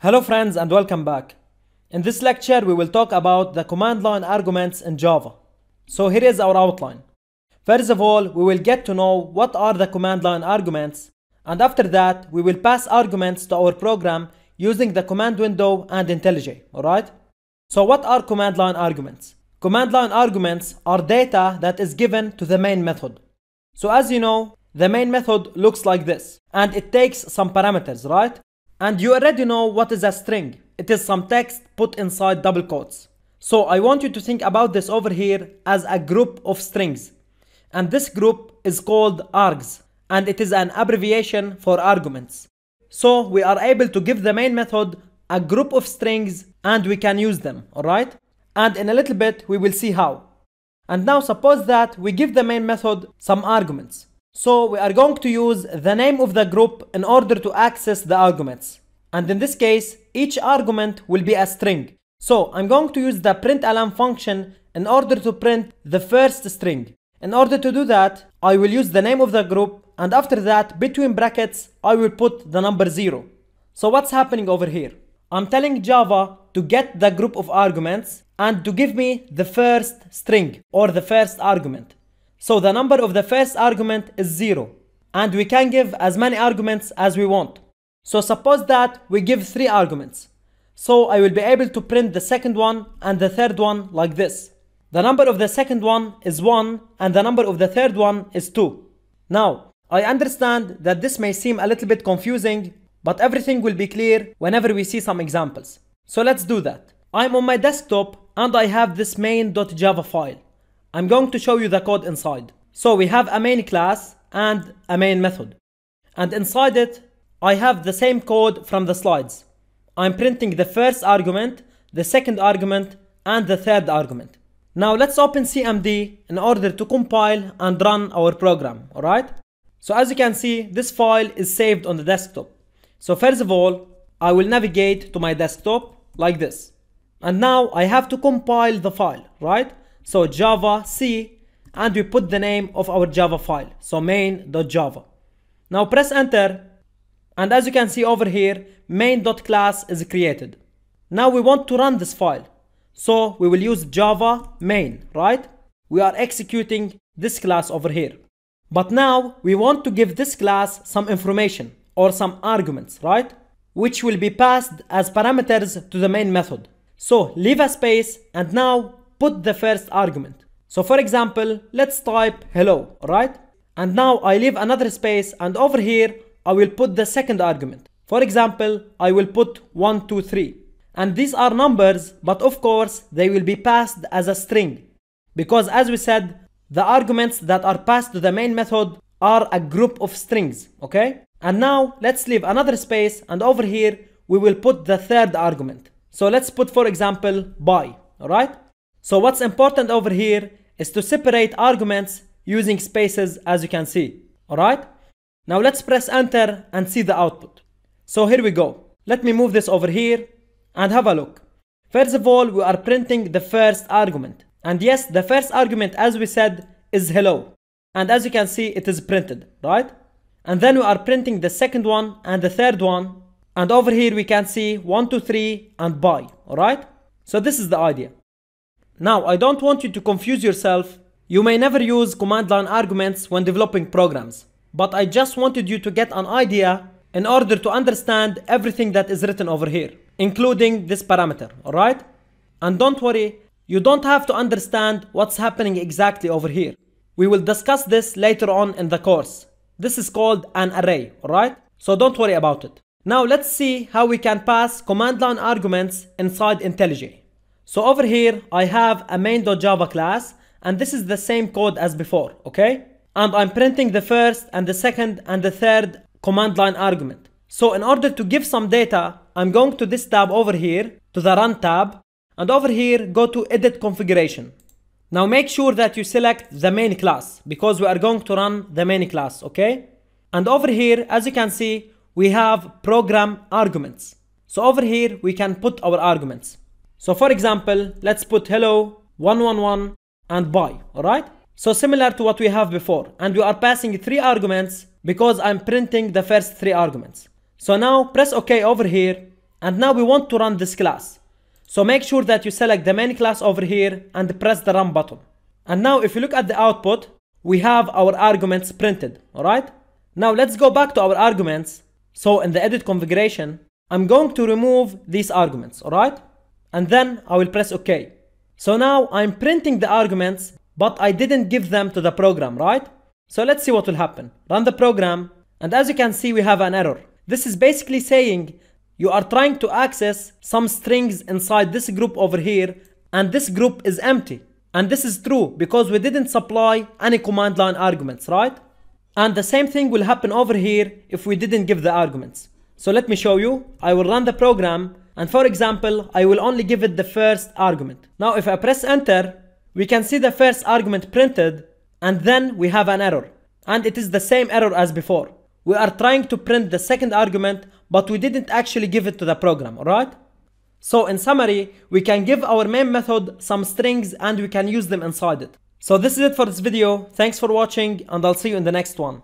Hello friends and welcome back. In this lecture we will talk about the command line arguments in Java. So here is our outline. First of all, we will get to know what are the command line arguments, and after that we will pass arguments to our program using the command window and IntelliJ, alright? So what are command line arguments? Command line arguments are data that is given to the main method. So as you know, the main method looks like this, and it takes some parameters, right? And you already know what is a string. It is some text put inside double quotes. So I want you to think about this over here as a group of strings. And this group is called args. And it is an abbreviation for arguments. So we are able to give the main method a group of strings and we can use them, alright? And in a little bit we will see how. And now suppose that we give the main method some arguments. So we are going to use the name of the group in order to access the arguments. And in this case, each argument will be a string. So I'm going to use the println function in order to print the first string. In order to do that, I will use the name of the group, and after that, between brackets, I will put the number 0. So what's happening over here? I'm telling Java to get the group of arguments and to give me the first string or the first argument. So the number of the first argument is 0, and we can give as many arguments as we want. So suppose that we give 3 arguments. So I will be able to print the second one and the third one like this. The number of the second one is 1 and the number of the third one is 2. Now, I understand that this may seem a little bit confusing, but everything will be clear whenever we see some examples. So let's do that. I'm on my desktop and I have this main.java file. I'm going to show you the code inside. So we have a main class and a main method. And inside it, I have the same code from the slides. I'm printing the first argument, the second argument, and the third argument. Now let's open CMD in order to compile and run our program, alright? So as you can see, this file is saved on the desktop. So first of all, I will navigate to my desktop like this. And now I have to compile the file, right? So Java C, and we put the name of our Java file, so main.java. Now press enter, and as you can see over here, main.class is created. Now we want to run this file, so we will use Java main, right? We are executing this class over here. But now we want to give this class some information or some arguments, right? Which will be passed as parameters to the main method. So leave a space, and now put the first argument. So for example, let's type hello, right? And now I leave another space, and over here I will put the second argument. For example, I will put 1, 2, 3. And these are numbers, but of course they will be passed as a string. Because as we said, the arguments that are passed to the main method are a group of strings, okay? And now let's leave another space, and over here we will put the third argument. So let's put, for example, bye, alright? So what's important over here is to separate arguments using spaces, as you can see, alright? Now let's press enter and see the output. So here we go. Let me move this over here and have a look. First of all, we are printing the first argument. And yes, the first argument, as we said, is hello. And as you can see, it is printed, right? And then we are printing the second one and the third one. And over here we can see 1, 2, 3 and bye, alright? So this is the idea. Now, I don't want you to confuse yourself. You may never use command line arguments when developing programs, but I just wanted you to get an idea in order to understand everything that is written over here, including this parameter, alright? And don't worry, you don't have to understand what's happening exactly over here. We will discuss this later on in the course. This is called an array, alright? So don't worry about it. Now let's see how we can pass command line arguments inside IntelliJ. So over here, I have a main.java class, and this is the same code as before, okay? And I'm printing the first and the second and the third command line argument. So in order to give some data, I'm going to this tab over here, to the Run tab, and over here, go to Edit Configuration. Now make sure that you select the main class, because we are going to run the main class, okay? And over here, as you can see, we have Program Arguments. So over here, we can put our arguments. So for example, let's put hello, 1, 1, 1, and bye, alright? So similar to what we have before, and we are passing 3 arguments because I'm printing the first 3 arguments. So now press OK over here, And now we want to run this class. So make sure that you select the main class over here and press the run button. And now if you look at the output, we have our arguments printed, alright? Now let's go back to our arguments. So in the edit configuration, I'm going to remove these arguments, alright? And then I will press OK. So now I'm printing the arguments, but I didn't give them to the program, right? So let's see what will happen. Run the program, and as you can see, we have an error. This is basically saying you are trying to access some strings inside this group over here, and this group is empty. And this is true because we didn't supply any command line arguments, right? And the same thing will happen over here if we didn't give the arguments. So let me show you. I will run the program, and for example, I will only give it the first argument. Now if I press enter, we can see the first argument printed, and then we have an error. And it is the same error as before. We are trying to print the second argument, but we didn't actually give it to the program, alright? So in summary, we can give our main method some strings and we can use them inside it. So this is it for this video. Thanks for watching, and I'll see you in the next one.